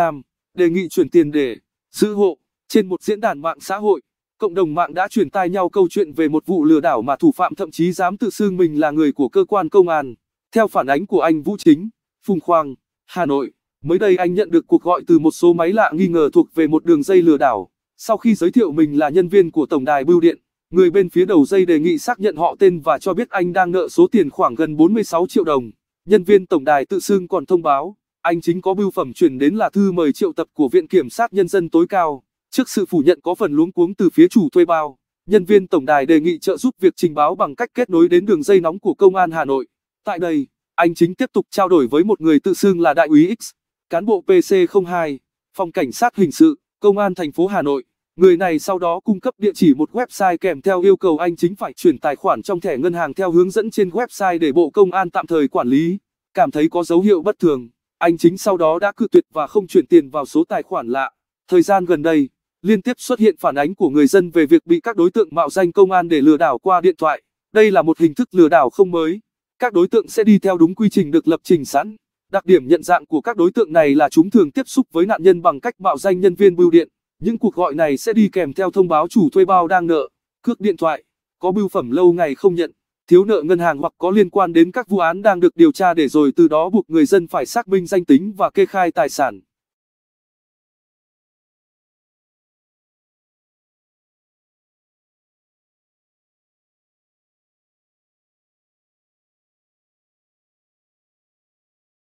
Nam, đề nghị chuyển tiền để giữ hộ. Trên một diễn đàn mạng xã hội, cộng đồng mạng đã truyền tai nhau câu chuyện về một vụ lừa đảo mà thủ phạm thậm chí dám tự xưng mình là người của cơ quan công an. Theo phản ánh của anh Vũ Chính, Phung Khoang, Hà Nội, mới đây anh nhận được cuộc gọi từ một số máy lạ nghi ngờ thuộc về một đường dây lừa đảo. Sau khi giới thiệu mình là nhân viên của Tổng đài Bưu điện, người bên phía đầu dây đề nghị xác nhận họ tên và cho biết anh đang nợ số tiền khoảng gần 46 triệu đồng. Nhân viên tổng đài tự xưng còn thông báo, anh Chính có bưu phẩm chuyển đến là thư mời triệu tập của Viện Kiểm sát Nhân dân tối cao. Trước sự phủ nhận có phần luống cuống từ phía chủ thuê bao, nhân viên tổng đài đề nghị trợ giúp việc trình báo bằng cách kết nối đến đường dây nóng của Công an Hà Nội. Tại đây, anh Chính tiếp tục trao đổi với một người tự xưng là Đại úy X, cán bộ PC02, Phòng Cảnh sát Hình sự, Công an thành phố Hà Nội. Người này sau đó cung cấp địa chỉ một website kèm theo yêu cầu anh Chính phải chuyển tài khoản trong thẻ ngân hàng theo hướng dẫn trên website để Bộ Công an tạm thời quản lý. Cảm thấy có dấu hiệu bất thường, anh Chính sau đó đã cự tuyệt và không chuyển tiền vào số tài khoản lạ. Thời gian gần đây, liên tiếp xuất hiện phản ánh của người dân về việc bị các đối tượng mạo danh công an để lừa đảo qua điện thoại. Đây là một hình thức lừa đảo không mới. Các đối tượng sẽ đi theo đúng quy trình được lập trình sẵn. Đặc điểm nhận dạng của các đối tượng này là chúng thường tiếp xúc với nạn nhân bằng cách mạo danh nhân viên bưu điện. Những cuộc gọi này sẽ đi kèm theo thông báo chủ thuê bao đang nợ, cước điện thoại, có bưu phẩm lâu ngày không nhận, thiếu nợ ngân hàng hoặc có liên quan đến các vụ án đang được điều tra để rồi từ đó buộc người dân phải xác minh danh tính và kê khai tài sản.